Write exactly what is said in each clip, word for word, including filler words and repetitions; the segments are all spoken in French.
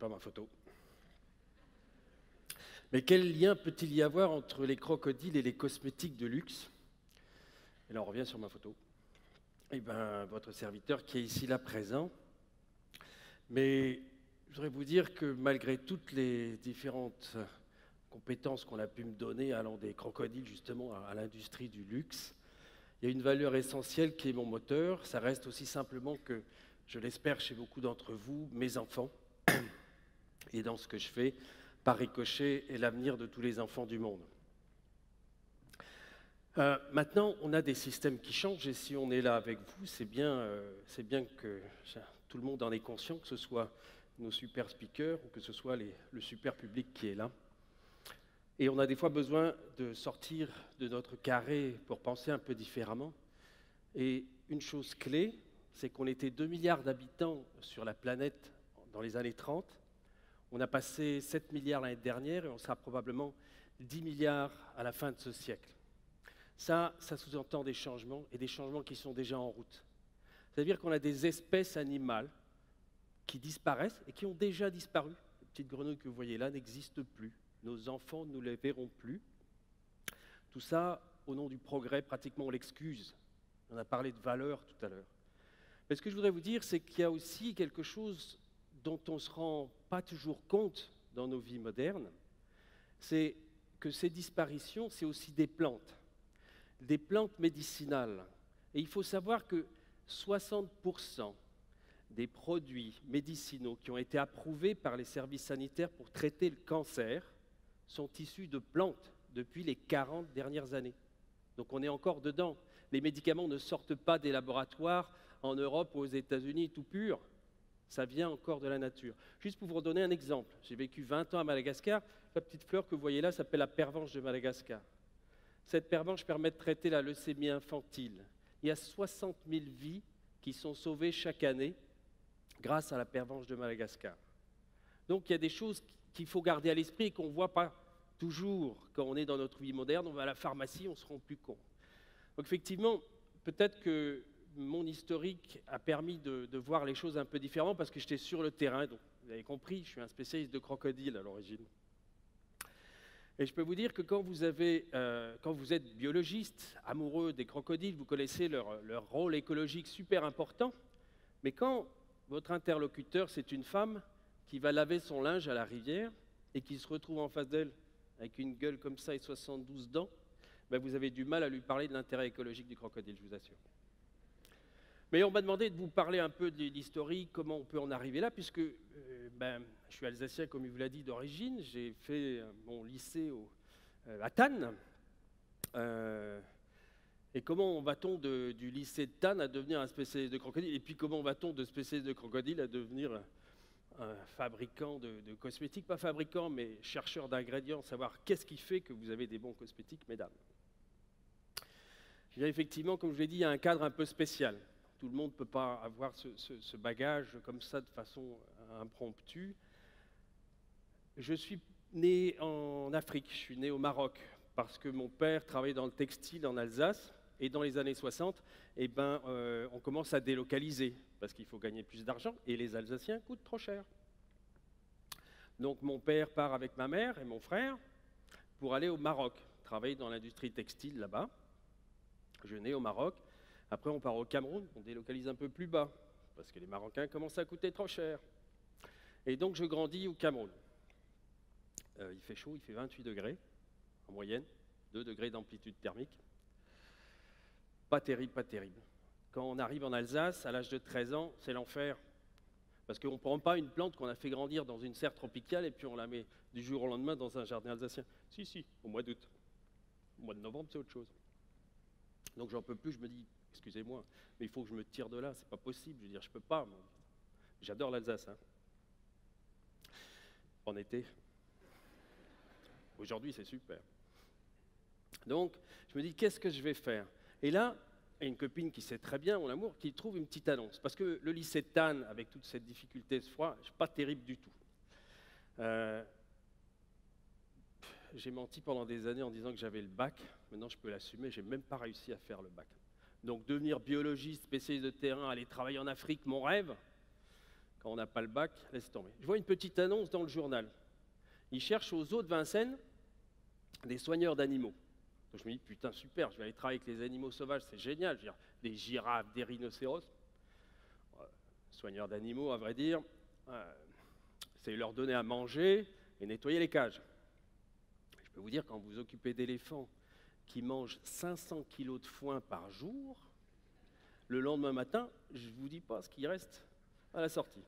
C'est pas ma photo. Mais quel lien peut-il y avoir entre les crocodiles et les cosmétiques de luxe? Et là, on revient sur ma photo. Eh bien, votre serviteur qui est ici là présent. Mais je voudrais vous dire que malgré toutes les différentes compétences qu'on a pu me donner, allant des crocodiles justement à l'industrie du luxe, il y a une valeur essentielle qui est mon moteur. Ça reste aussi simplement que, je l'espère chez beaucoup d'entre vous, mes enfants, et dans ce que je fais, Paris Cochet est l'avenir de tous les enfants du monde. Euh, maintenant, on a des systèmes qui changent, et si on est là avec vous, c'est bien, euh, c'est bien que ça, tout le monde en est conscient, que ce soit nos super speakers ou que ce soit les, le super public qui est là. Et on a des fois besoin de sortir de notre carré pour penser un peu différemment. Et une chose clé, c'est qu'on était deux milliards d'habitants sur la planète dans les années trente. On a passé sept milliards l'année dernière et on sera probablement dix milliards à la fin de ce siècle. Ça, ça sous-entend des changements, et des changements qui sont déjà en route. C'est-à-dire qu'on a des espèces animales qui disparaissent et qui ont déjà disparu. Les petites grenouilles que vous voyez là n'existent plus. Nos enfants ne les verront plus. Tout ça, au nom du progrès, pratiquement on l'excuse. On a parlé de valeur tout à l'heure. Mais ce que je voudrais vous dire, c'est qu'il y a aussi quelque chose dont on ne se rend pas toujours compte dans nos vies modernes, c'est que ces disparitions, c'est aussi des plantes. Des plantes médicinales. Et il faut savoir que soixante pour cent des produits médicinaux qui ont été approuvés par les services sanitaires pour traiter le cancer sont issus de plantes depuis les quarante dernières années. Donc on est encore dedans. Les médicaments ne sortent pas des laboratoires en Europe ou aux États-Unis tout pur. Ça vient encore de la nature. Juste pour vous donner un exemple, j'ai vécu vingt ans à Madagascar. La petite fleur que vous voyez là s'appelle la pervenche de Madagascar. Cette pervenche permet de traiter la leucémie infantile. Il y a soixante mille vies qui sont sauvées chaque année grâce à la pervenche de Madagascar. Donc il y a des choses qu'il faut garder à l'esprit et qu'on ne voit pas toujours quand on est dans notre vie moderne. On va à la pharmacie, on se rend plus compte. Donc effectivement, peut-être que mon historique a permis de, de voir les choses un peu différemment parce que j'étais sur le terrain. Donc vous avez compris, je suis un spécialiste de crocodile à l'origine. Et je peux vous dire que quand vous, avez, euh, quand vous êtes biologiste, amoureux des crocodiles, vous connaissez leur, leur rôle écologique super important, mais quand votre interlocuteur, c'est une femme qui va laver son linge à la rivière et qui se retrouve en face d'elle avec une gueule comme ça et soixante-douze dents, ben vous avez du mal à lui parler de l'intérêt écologique du crocodile, je vous assure. Mais on m'a demandé de vous parler un peu de l'historique, comment on peut en arriver là, puisque euh, ben, je suis alsacien, comme il vous l'a dit, d'origine. J'ai fait mon lycée au, euh, à Thann. Euh, et comment va-t-on du lycée de Thann à devenir un spécialiste de crocodile? Et puis comment va-t-on de spécialiste de crocodile à devenir un fabricant de, de cosmétiques? Pas fabricant, mais chercheur d'ingrédients, savoir qu'est-ce qui fait que vous avez des bons cosmétiques, mesdames. Et bien, effectivement, comme je l'ai dit, il y a un cadre un peu spécial. Tout le monde ne peut pas avoir ce, ce, ce bagage comme ça de façon impromptue. Je suis né en Afrique, je suis né au Maroc, parce que mon père travaillait dans le textile en Alsace, et dans les années soixante, eh ben, euh, on commence à délocaliser, parce qu'il faut gagner plus d'argent, et les Alsaciens coûtent trop cher. Donc mon père part avec ma mère et mon frère pour aller au Maroc, travailler dans l'industrie textile là-bas. Je suis né au Maroc. Après, on part au Cameroun, on délocalise un peu plus bas, parce que les Marocains commencent à coûter trop cher. Et donc, je grandis au Cameroun. Euh, il fait chaud, il fait vingt-huit degrés, en moyenne, deux degrés d'amplitude thermique. Pas terrible, pas terrible. Quand on arrive en Alsace, à l'âge de treize ans, c'est l'enfer. Parce qu'on ne prend pas une plante qu'on a fait grandir dans une serre tropicale, et puis on la met du jour au lendemain dans un jardin alsacien. Si, si, au mois d'août. Au mois de novembre, c'est autre chose. Donc, j'en peux plus, je me dis... Excusez-moi, mais il faut que je me tire de là, c'est pas possible, je veux dire, je peux pas. J'adore l'Alsace, hein. En été. Aujourd'hui, c'est super. Donc, je me dis, qu'est-ce que je vais faire? Et là, il y a une copine qui sait très bien mon amour, qui trouve une petite annonce. Parce que le lycée de Thann, avec toute cette difficulté, ce froid, c'est pas terrible du tout. Euh, j'ai menti pendant des années en disant que j'avais le bac. Maintenant, je peux l'assumer, j'ai même pas réussi à faire le bac. Donc devenir biologiste, spécialiste de terrain, aller travailler en Afrique, mon rêve. Quand on n'a pas le bac, laisse tomber. Je vois une petite annonce dans le journal. Ils cherchent aux eaux de Vincennes des soigneurs d'animaux. Donc je me dis, putain, super, je vais aller travailler avec les animaux sauvages, c'est génial. Je veux dire, des girafes, des rhinocéros. Euh, soigneurs d'animaux, à vrai dire, euh, c'est leur donner à manger et nettoyer les cages. Je peux vous dire, quand vous vous occupez d'éléphants qui mangent cinq cents kilos de foin par jour, le lendemain matin, je ne vous dis pas ce qui reste à la sortie.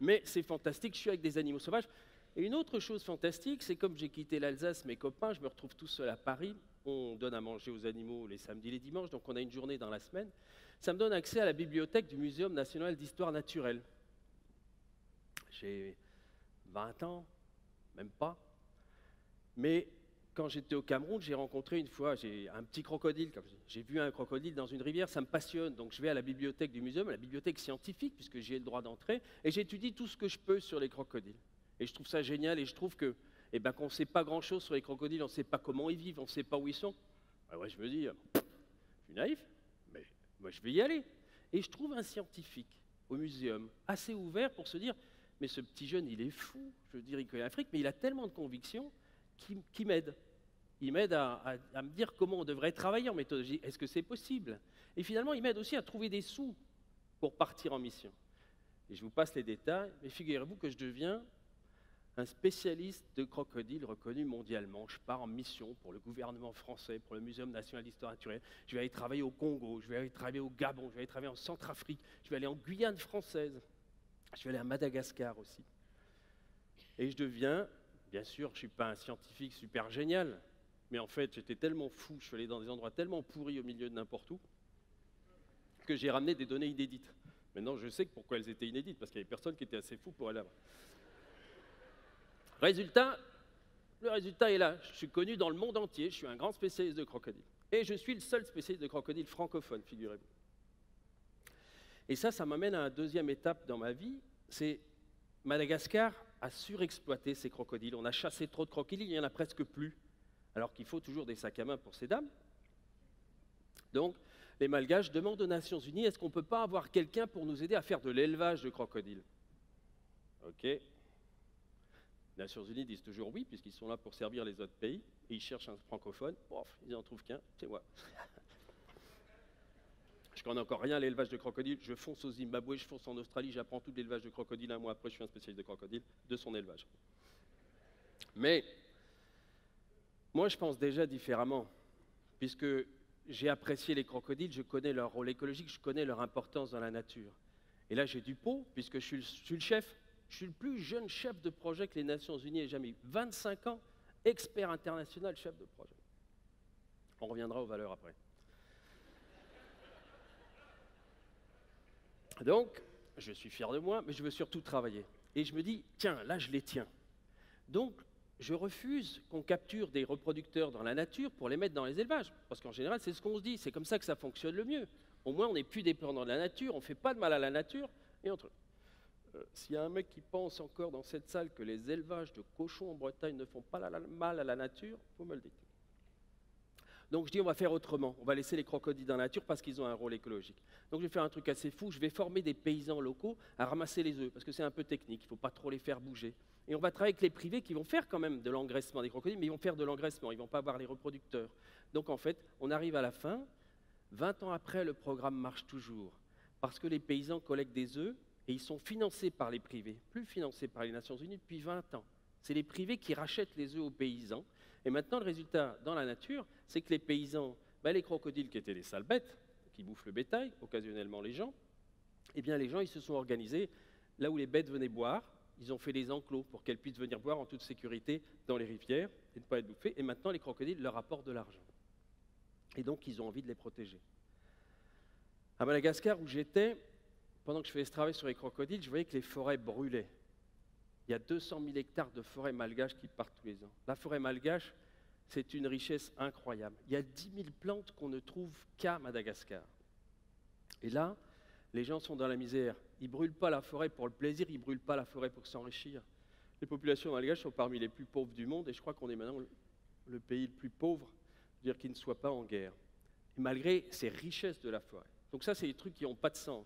Mais c'est fantastique, je suis avec des animaux sauvages. Et une autre chose fantastique, c'est comme j'ai quitté l'Alsace, mes copains, je me retrouve tout seul à Paris, on donne à manger aux animaux les samedis et les dimanches, donc on a une journée dans la semaine, ça me donne accès à la bibliothèque du Muséum national d'histoire naturelle. J'ai vingt ans, même pas, mais quand j'étais au Cameroun, j'ai rencontré une fois un petit crocodile, j'ai vu un crocodile dans une rivière, ça me passionne, donc je vais à la bibliothèque du Muséum, à la bibliothèque scientifique, puisque j'y ai le droit d'entrer, et j'étudie tout ce que je peux sur les crocodiles. Et je trouve ça génial, et je trouve que, eh ben, qu'on ne sait pas grand-chose sur les crocodiles, on ne sait pas comment ils vivent, on ne sait pas où ils sont. Alors ouais, je me dis, je suis naïf, mais moi je vais y aller. Et je trouve un scientifique au muséum assez ouvert pour se dire, mais ce petit jeune, il est fou, je veux dire, il connaît l'Afrique, mais il a tellement de convictions qu'il qu'il m'aide. Il m'aide à, à, à me dire comment on devrait travailler en méthodologie, est-ce que c'est possible? Et finalement, il m'aide aussi à trouver des sous pour partir en mission. Et je vous passe les détails, mais figurez-vous que je deviens un spécialiste de crocodiles reconnu mondialement. Je pars en mission pour le gouvernement français, pour le Muséum national d'histoire naturelle. Je vais aller travailler au Congo, je vais aller travailler au Gabon, je vais aller travailler en Centrafrique, je vais aller en Guyane française, je vais aller à Madagascar aussi. Et je deviens, bien sûr, je ne suis pas un scientifique super génial, mais en fait, j'étais tellement fou, je suis allé dans des endroits tellement pourris au milieu de n'importe où, que j'ai ramené des données inédites. Maintenant, je sais pourquoi elles étaient inédites, parce qu'il y avait personne qui était assez fou pour aller là-bas. Résultat, le résultat est là. Je suis connu dans le monde entier, je suis un grand spécialiste de crocodile. Et je suis le seul spécialiste de crocodile francophone, figurez-vous. Et ça, ça m'amène à une deuxième étape dans ma vie, c'est Madagascar a surexploité ses crocodiles. On a chassé trop de crocodiles, il n'y en a presque plus, alors qu'il faut toujours des sacs à main pour ces dames. Donc, les Malgaches demandent aux Nations Unies, est-ce qu'on ne peut pas avoir quelqu'un pour nous aider à faire de l'élevage de crocodiles? Ok. Les Nations Unies disent toujours oui, puisqu'ils sont là pour servir les autres pays, et ils cherchent un francophone, bof, ils en trouvent qu'un, c'est moi. Je ne connais encore rien à l'élevage de crocodiles, je fonce au Zimbabwe, je fonce en Australie, j'apprends tout l'élevage de crocodiles, un mois après je suis un spécialiste de crocodile, de son élevage. Mais, moi je pense déjà différemment, puisque j'ai apprécié les crocodiles, je connais leur rôle écologique, je connais leur importance dans la nature. Et là j'ai du pot, puisque je suis le, je suis le chef. Je suis le plus jeune chef de projet que les Nations Unies aient jamais eu. vingt-cinq ans, expert international, chef de projet. On reviendra aux valeurs après. Donc, je suis fier de moi, mais je veux surtout travailler. Et je me dis, tiens, là, je les tiens. Donc, je refuse qu'on capture des reproducteurs dans la nature pour les mettre dans les élevages. Parce qu'en général, c'est ce qu'on se dit, c'est comme ça que ça fonctionne le mieux. Au moins, on n'est plus dépendant de la nature, on ne fait pas de mal à la nature, et entre eux. S'il y a un mec qui pense encore dans cette salle que les élevages de cochons en Bretagne ne font pas la, la, mal à la nature, vous me le dites. Donc je dis on va faire autrement, on va laisser les crocodiles dans la nature parce qu'ils ont un rôle écologique. Donc je vais faire un truc assez fou, je vais former des paysans locaux à ramasser les œufs, parce que c'est un peu technique, il ne faut pas trop les faire bouger. Et on va travailler avec les privés qui vont faire quand même de l'engraissement des crocodiles, mais ils vont faire de l'engraissement, ils ne vont pas avoir les reproducteurs. Donc en fait, on arrive à la fin, vingt ans après le programme marche toujours, parce que les paysans collectent des œufs, et ils sont financés par les privés, plus financés par les Nations Unies depuis vingt ans. C'est les privés qui rachètent les œufs aux paysans. Et maintenant, le résultat dans la nature, c'est que les paysans, ben, les crocodiles qui étaient des sales bêtes, qui bouffent le bétail, occasionnellement les gens, eh bien les gens, ils se sont organisés là où les bêtes venaient boire. Ils ont fait des enclos pour qu'elles puissent venir boire en toute sécurité dans les rivières et ne pas être bouffées. Et maintenant, les crocodiles leur apportent de l'argent. Et donc, ils ont envie de les protéger. À Madagascar, où j'étais, pendant que je faisais ce travail sur les crocodiles, je voyais que les forêts brûlaient. Il y a deux cent mille hectares de forêts malgaches qui partent tous les ans. La forêt malgache, c'est une richesse incroyable. Il y a dix mille plantes qu'on ne trouve qu'à Madagascar. Et là, les gens sont dans la misère. Ils ne brûlent pas la forêt pour le plaisir, ils ne brûlent pas la forêt pour s'enrichir. Les populations malgaches sont parmi les plus pauvres du monde, et je crois qu'on est maintenant le pays le plus pauvre, je veux dire qu'il ne soit pas en guerre. Et malgré ces richesses de la forêt. Donc ça, c'est des trucs qui n'ont pas de sens.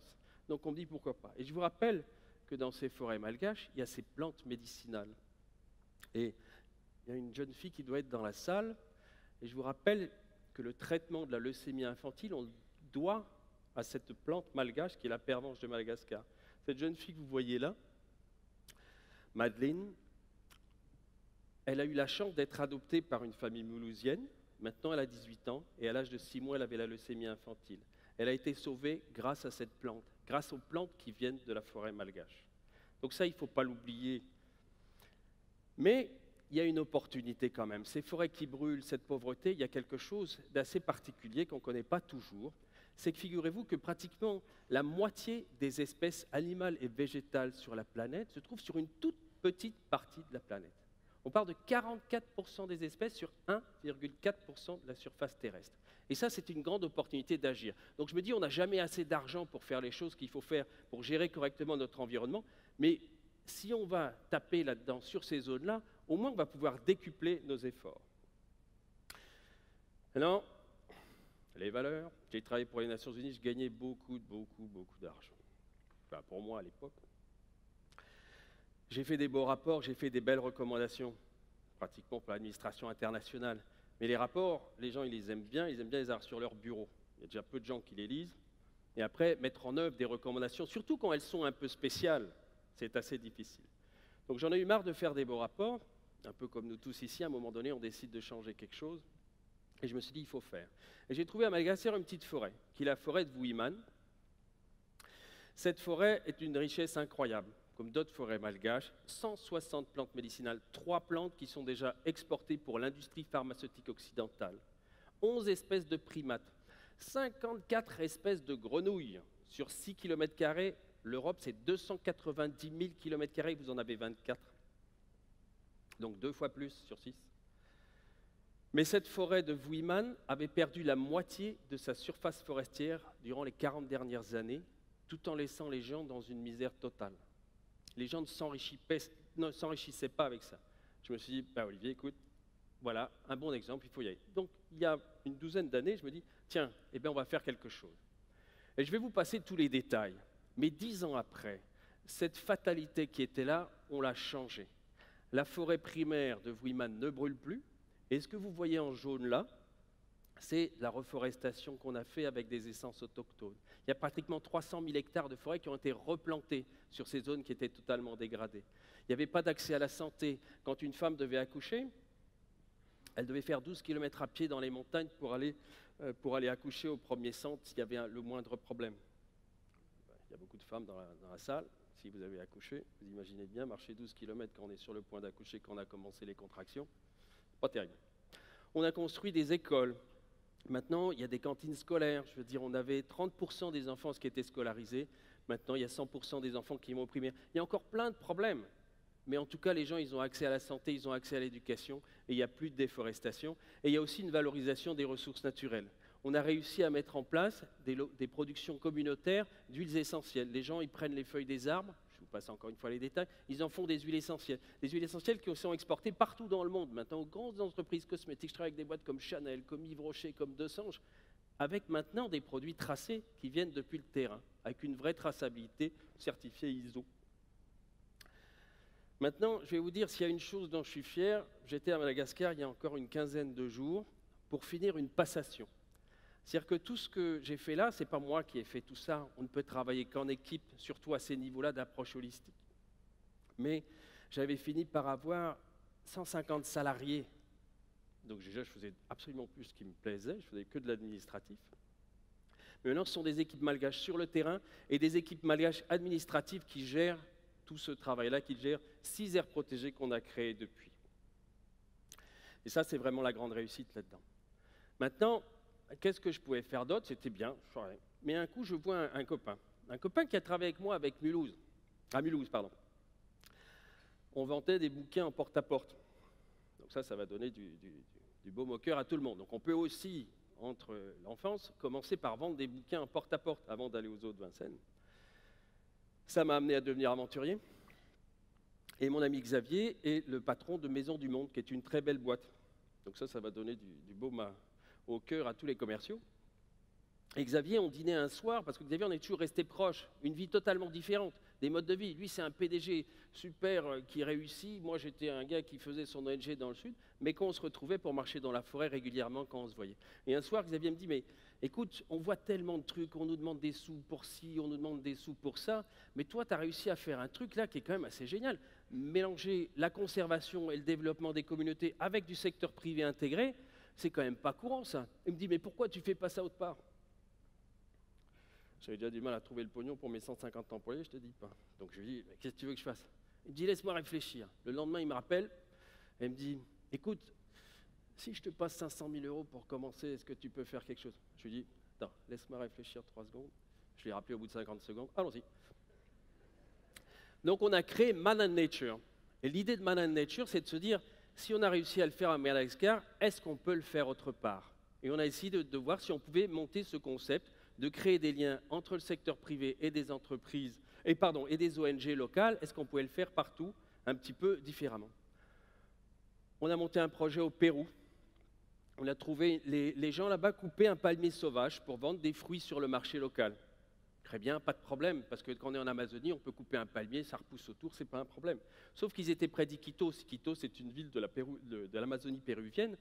Donc on me dit pourquoi pas. Et je vous rappelle que dans ces forêts malgaches, il y a ces plantes médicinales. Et il y a une jeune fille qui doit être dans la salle. Et je vous rappelle que le traitement de la leucémie infantile, on le doit à cette plante malgache qui est la pervenche de Madagascar. Cette jeune fille que vous voyez là, Madeleine, elle a eu la chance d'être adoptée par une famille mulhousienne. Maintenant, elle a dix-huit ans et à l'âge de six mois, elle avait la leucémie infantile. Elle a été sauvée grâce à cette plante, grâce aux plantes qui viennent de la forêt malgache. Donc ça, il ne faut pas l'oublier. Mais il y a une opportunité quand même. Ces forêts qui brûlent, cette pauvreté, il y a quelque chose d'assez particulier qu'on ne connaît pas toujours. C'est que figurez-vous que pratiquement la moitié des espèces animales et végétales sur la planète se trouvent sur une toute petite partie de la planète. On parle de quarante-quatre pour cent des espèces sur un virgule quatre pour cent de la surface terrestre. Et ça, c'est une grande opportunité d'agir. Donc je me dis, on n'a jamais assez d'argent pour faire les choses qu'il faut faire pour gérer correctement notre environnement, mais si on va taper là-dedans sur ces zones-là, au moins on va pouvoir décupler nos efforts. Alors, les valeurs, j'ai travaillé pour les Nations Unies, je gagnais beaucoup, beaucoup, beaucoup d'argent. Enfin, pour moi, à l'époque. J'ai fait des beaux rapports, j'ai fait des belles recommandations, pratiquement pour l'administration internationale. Mais les rapports, les gens, ils les aiment bien, ils aiment bien les avoir sur leur bureau. Il y a déjà peu de gens qui les lisent. Et après, mettre en œuvre des recommandations, surtout quand elles sont un peu spéciales, c'est assez difficile. Donc j'en ai eu marre de faire des beaux rapports, un peu comme nous tous ici, à un moment donné, on décide de changer quelque chose. Et je me suis dit, il faut faire. Et j'ai trouvé à Madagascar une petite forêt, qui est la forêt de Vuiman. Cette forêt est une richesse incroyable, comme d'autres forêts malgaches. cent soixante plantes médicinales, trois plantes qui sont déjà exportées pour l'industrie pharmaceutique occidentale. onze espèces de primates, cinquante-quatre espèces de grenouilles. Sur six kilomètres carrés, l'Europe, c'est deux cent quatre-vingt-dix mille kilomètres carrés, vous en avez vingt-quatre. Donc deux fois plus sur six. Mais cette forêt de Vuiman avait perdu la moitié de sa surface forestière durant les quarante dernières années, tout en laissant les gens dans une misère totale. Les gens ne s'enrichissaient pas avec ça. Je me suis dit, bah Olivier, écoute, voilà un bon exemple, il faut y aller. Donc il y a une douzaine d'années, je me dis, tiens, eh bien, on va faire quelque chose. Et je vais vous passer tous les détails. Mais dix ans après, cette fatalité qui était là, on l'a changée. La forêt primaire de Vuiman ne brûle plus. Et ce que vous voyez en jaune là, c'est la reforestation qu'on a fait avec des essences autochtones. Il y a pratiquement trois cent mille hectares de forêt qui ont été replantés sur ces zones qui étaient totalement dégradées. Il n'y avait pas d'accès à la santé. Quand une femme devait accoucher, elle devait faire douze kilomètres à pied dans les montagnes pour aller, euh, pour aller accoucher au premier centre s'il y avait un, le moindre problème. Il y a beaucoup de femmes dans la, dans la salle. Si vous avez accouché, vous imaginez bien, marcher douze kilomètres quand on est sur le point d'accoucher, quand on a commencé les contractions. Pas terrible. On a construit des écoles. Maintenant, il y a des cantines scolaires. Je veux dire, on avait trente pour cent des enfants qui étaient scolarisés. Maintenant, il y a cent pour cent des enfants qui vont au primaire. Il y a encore plein de problèmes. Mais en tout cas, les gens, ils ont accès à la santé, ils ont accès à l'éducation, et il n'y a plus de déforestation. Et il y a aussi une valorisation des ressources naturelles. On a réussi à mettre en place des, des productions communautaires d'huiles essentielles. Les gens, ils prennent les feuilles des arbres, je vous passe encore une fois les détails, ils en font des huiles essentielles. Des huiles essentielles qui sont exportées partout dans le monde, maintenant aux grandes entreprises cosmétiques. Je travaille avec des boîtes comme Chanel, comme Yves Rocher, comme Dessange, avec maintenant des produits tracés qui viennent depuis le terrain, avec une vraie traçabilité certifiée I S O. Maintenant, je vais vous dire, s'il y a une chose dont je suis fier, j'étais à Madagascar il y a encore une quinzaine de jours pour finir une passation. C'est-à-dire que tout ce que j'ai fait là, ce n'est pas moi qui ai fait tout ça. On ne peut travailler qu'en équipe, surtout à ces niveaux-là d'approche holistique. Mais j'avais fini par avoir cent cinquante salariés. Donc déjà, je faisais absolument plus ce qui me plaisait, je faisais que de l'administratif. Mais maintenant, ce sont des équipes malgaches sur le terrain et des équipes malgaches administratives qui gèrent tout ce travail-là, qui gèrent six aires protégées qu'on a créées depuis. Et ça, c'est vraiment la grande réussite là-dedans. Maintenant, qu'est-ce que je pouvais faire d'autre? C'était bien, mais un coup, je vois un, un copain. Un copain qui a travaillé avec moi avec Mulhouse. À Mulhouse, pardon. On vendait des bouquins en porte-à-porte. -porte. Donc ça, ça va donner du, du, du baume au cœur à tout le monde. Donc on peut aussi, entre l'enfance, commencer par vendre des bouquins en porte-à-porte -porte avant d'aller aux eaux de Vincennes. Ça m'a amené à devenir aventurier. Et mon ami Xavier est le patron de Maison du Monde, qui est une très belle boîte. Donc ça, ça va donner du, du baume à... au cœur à tous les commerciaux. et Xavier ont dîné un soir, parce que Xavier, on est toujours resté proche, une vie totalement différente, des modes de vie. Lui, c'est un P D G super qui réussit. Moi, j'étais un gars qui faisait son O N G dans le Sud, mais qu'on se retrouvait pour marcher dans la forêt régulièrement quand on se voyait. Et un soir, Xavier me dit, mais écoute, on voit tellement de trucs, on nous demande des sous pour ci, on nous demande des sous pour ça, mais toi, tu as réussi à faire un truc là qui est quand même assez génial. Mélanger la conservation et le développement des communautés avec du secteur privé intégré, c'est quand même pas courant, ça. Il me dit, mais pourquoi tu fais pas ça autre part? J'avais déjà du mal à trouver le pognon pour mes cent cinquante employés, je te dis pas. Donc je lui dis, qu'est-ce que tu veux que je fasse? Il me dit, laisse-moi réfléchir. Le lendemain, il me rappelle, et il me dit, écoute, si je te passe cinq cent mille euros pour commencer, est-ce que tu peux faire quelque chose? Je lui dis, non, laisse-moi réfléchir trois secondes. Je l'ai rappelé au bout de cinquante secondes, allons-y. Donc on a créé Man and Nature. Et l'idée de Man and Nature, c'est de se dire, si on a réussi à le faire à Madagascar, est-ce qu'on peut le faire autre part? Et on a essayé de, de voir si on pouvait monter ce concept de créer des liens entre le secteur privé et des entreprises, et, pardon, et des O N G locales, est-ce qu'on pouvait le faire partout, un petit peu différemment? On a monté un projet au Pérou. On a trouvé les, les gens là-bas couper un palmier sauvage pour vendre des fruits sur le marché local. Très bien, pas de problème, parce que quand on est en Amazonie, on peut couper un palmier, ça repousse autour, c'est pas un problème. Sauf qu'ils étaient près d'Iquitos. Iquitos, c'est une ville de la Pérou, de, de l'Amazonie péruvienne,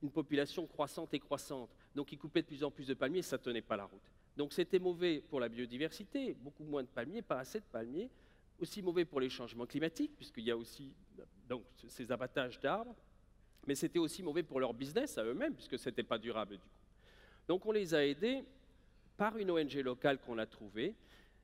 une population croissante et croissante. Donc ils coupaient de plus en plus de palmiers, ça ne tenait pas la route. Donc c'était mauvais pour la biodiversité, beaucoup moins de palmiers, pas assez de palmiers, aussi mauvais pour les changements climatiques, puisqu'il y a aussi donc, ces abattages d'arbres, mais c'était aussi mauvais pour leur business à eux-mêmes, puisque ce n'était pas durable du coup. Donc on les a aidés par une O N G locale qu'on a trouvée,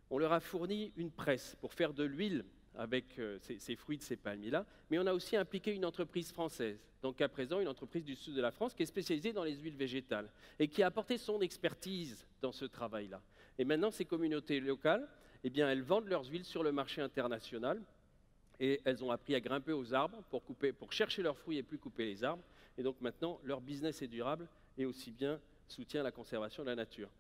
on leur a fourni une presse pour faire de l'huile avec euh, ces, ces fruits de ces palmiers-là, mais on a aussi impliqué une entreprise française, donc à présent une entreprise du sud de la France qui est spécialisée dans les huiles végétales et qui a apporté son expertise dans ce travail-là. Et maintenant, ces communautés locales, eh bien, elles vendent leurs huiles sur le marché international et elles ont appris à grimper aux arbres pour, couper, pour chercher leurs fruits et plus couper les arbres. Et donc maintenant, leur business est durable et aussi bien soutient la conservation de la nature.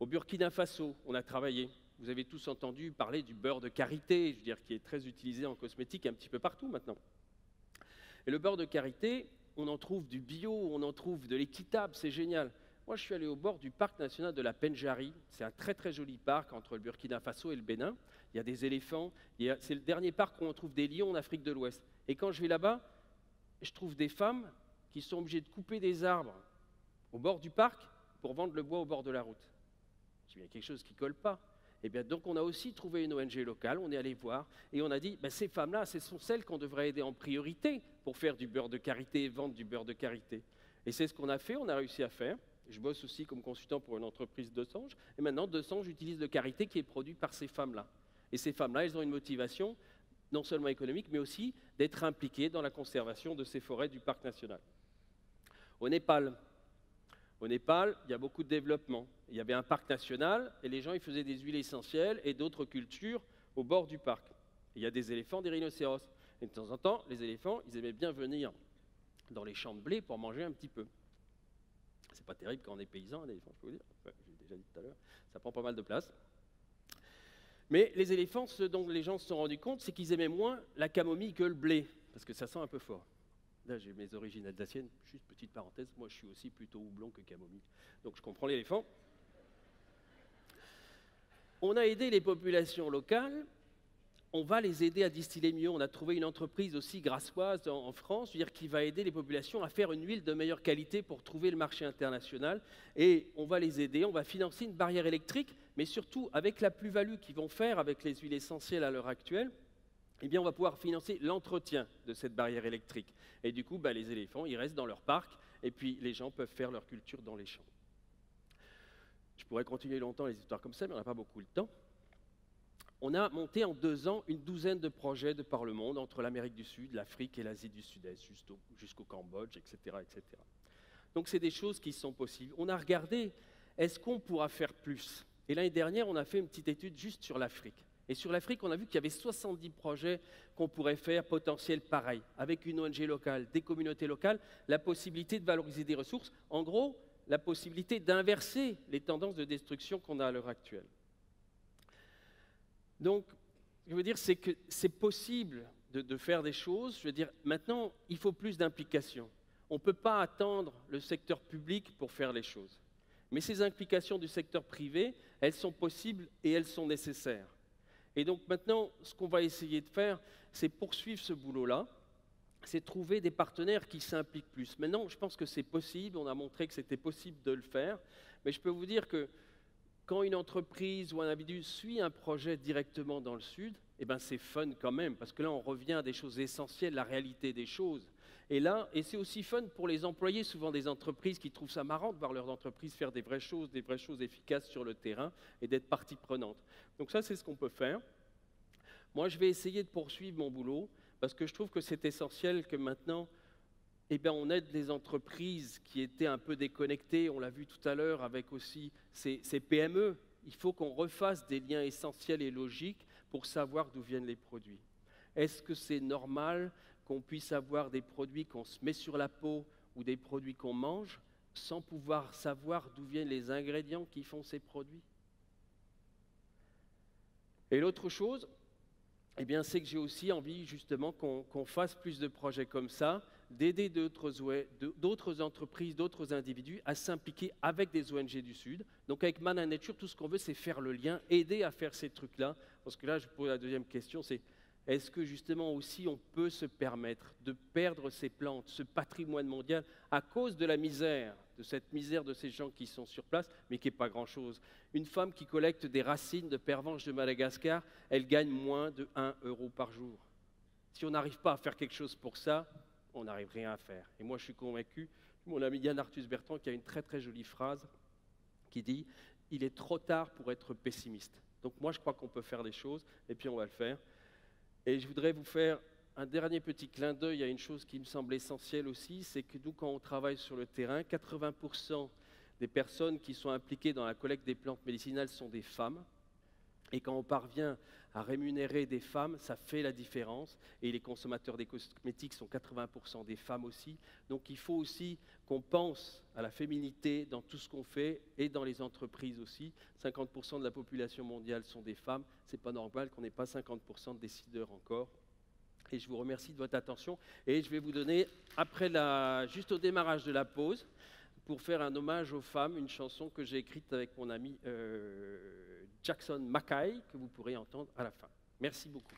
Au Burkina Faso, on a travaillé. Vous avez tous entendu parler du beurre de karité, je veux dire, qui est très utilisé en cosmétique un petit peu partout maintenant. Et le beurre de karité, on en trouve du bio, on en trouve de l'équitable, c'est génial. Moi, je suis allé au bord du parc national de la Penjari. C'est un très très joli parc entre le Burkina Faso et le Bénin. Il y a des éléphants, a... c'est le dernier parc où on trouve des lions en Afrique de l'Ouest. Et quand je vais là-bas, je trouve des femmes qui sont obligées de couper des arbres au bord du parc pour vendre le bois au bord de la route. Il y a quelque chose qui ne colle pas. Eh bien, donc on a aussi trouvé une O N G locale, on est allé voir, et on a dit, ben, ces femmes-là, ce sont celles qu'on devrait aider en priorité pour faire du beurre de karité et vendre du beurre de karité. Et c'est ce qu'on a fait, on a réussi à faire. Je bosse aussi comme consultant pour une entreprise Dosanjh, et maintenant Dosanjh utilise le karité qui est produit par ces femmes-là. Et ces femmes-là, elles ont une motivation, non seulement économique, mais aussi d'être impliquées dans la conservation de ces forêts du parc national. Au Népal, Au Népal, il y a beaucoup de développement. Il y avait un parc national, et les gens ils faisaient des huiles essentielles et d'autres cultures au bord du parc. Il y a des éléphants, des rhinocéros. Et de temps en temps, les éléphants, ils aimaient bien venir dans les champs de blé pour manger un petit peu. C'est pas terrible quand on est paysan, un éléphant, je peux vous dire. Enfin, j'ai déjà dit tout à l'heure, ça prend pas mal de place. Mais les éléphants, ce dont les gens se sont rendus compte, c'est qu'ils aimaient moins la camomille que le blé, parce que ça sent un peu fort. Là, j'ai mes origines alsaciennes, juste petite parenthèse, moi je suis aussi plutôt houblon que camomille. Donc je comprends l'éléphant. On a aidé les populations locales, on va les aider à distiller mieux. On a trouvé une entreprise aussi grassoise en France, c'est-à-dire qui va aider les populations à faire une huile de meilleure qualité pour trouver le marché international. Et on va les aider, on va financer une barrière électrique, mais surtout avec la plus-value qu'ils vont faire avec les huiles essentielles à l'heure actuelle, eh bien, on va pouvoir financer l'entretien de cette barrière électrique. Et du coup, bah, les éléphants, ils restent dans leur parc, et puis les gens peuvent faire leur culture dans les champs. Je pourrais continuer longtemps les histoires comme ça, mais on n'a pas beaucoup de temps. On a monté en deux ans une douzaine de projets de par le monde, entre l'Amérique du Sud, l'Afrique et l'Asie du Sud-Est, jusqu'au Cambodge, et cetera, et cetera. Donc, c'est des choses qui sont possibles. On a regardé, est-ce qu'on pourra faire plus? Et l'année dernière, on a fait une petite étude juste sur l'Afrique. Et sur l'Afrique, on a vu qu'il y avait soixante-dix projets qu'on pourrait faire, potentiels pareils, avec une O N G locale, des communautés locales, la possibilité de valoriser des ressources, en gros, la possibilité d'inverser les tendances de destruction qu'on a à l'heure actuelle. Donc, ce que je veux dire, c'est que c'est possible de, de faire des choses. Je veux dire, maintenant, il faut plus d'implication. On ne peut pas attendre le secteur public pour faire les choses. Mais ces implications du secteur privé, elles sont possibles et elles sont nécessaires. Et donc maintenant, ce qu'on va essayer de faire, c'est poursuivre ce boulot-là, c'est trouver des partenaires qui s'impliquent plus. Maintenant, je pense que c'est possible, on a montré que c'était possible de le faire, mais je peux vous dire que quand une entreprise ou un individu suit un projet directement dans le Sud, eh ben c'est fun quand même, parce que là, on revient à des choses essentielles, la réalité des choses. Et là, et c'est aussi fun pour les employés, souvent des entreprises qui trouvent ça marrant de voir leurs entreprises faire des vraies choses, des vraies choses efficaces sur le terrain et d'être partie prenante. Donc ça, c'est ce qu'on peut faire. Moi, je vais essayer de poursuivre mon boulot parce que je trouve que c'est essentiel que maintenant, eh bien, on aide les entreprises qui étaient un peu déconnectées, on l'a vu tout à l'heure avec aussi ces, ces P M E. Il faut qu'on refasse des liens essentiels et logiques pour savoir d'où viennent les produits. Est-ce que c'est normal qu'on puisse avoir des produits qu'on se met sur la peau ou des produits qu'on mange sans pouvoir savoir d'où viennent les ingrédients qui font ces produits? Et l'autre chose, eh bien, c'est que j'ai aussi envie justement qu'on qu'on fasse plus de projets comme ça, d'aider d'autres entreprises, d'autres individus à s'impliquer avec des O N G du Sud. Donc avec Man and Nature, tout ce qu'on veut, c'est faire le lien, aider à faire ces trucs-là. Parce que là, je pose la deuxième question, c'est est-ce que justement aussi on peut se permettre de perdre ces plantes, ce patrimoine mondial, à cause de la misère, de cette misère de ces gens qui sont sur place, mais qui n'est pas grand-chose. Une femme qui collecte des racines de pervenche de Madagascar, elle gagne moins de un euro par jour. Si on n'arrive pas à faire quelque chose pour ça, on n'arrive rien à faire. Et moi, je suis convaincu, mon ami Yann Arthus Bertrand qui a une très très jolie phrase qui dit « Il est trop tard pour être pessimiste ». Donc moi, je crois qu'on peut faire des choses, et puis on va le faire. Et je voudrais vous faire un dernier petit clin d'œil à une chose qui me semble essentielle aussi, c'est que nous, quand on travaille sur le terrain, quatre-vingts pour cent des personnes qui sont impliquées dans la collecte des plantes médicinales sont des femmes. Et quand on parvient à rémunérer des femmes, ça fait la différence. Et les consommateurs des cosmétiques sont quatre-vingts pour cent des femmes aussi. Donc il faut aussi qu'on pense à la féminité dans tout ce qu'on fait et dans les entreprises aussi. cinquante pour cent de la population mondiale sont des femmes. Ce n'est pas normal qu'on n'ait pas cinquante pour cent de décideurs encore. Et je vous remercie de votre attention. Et je vais vous donner, après la, juste au démarrage de la pause, pour faire un hommage aux femmes, une chanson que j'ai écrite avec mon ami euh, Jackson Mackay, que vous pourrez entendre à la fin. Merci beaucoup.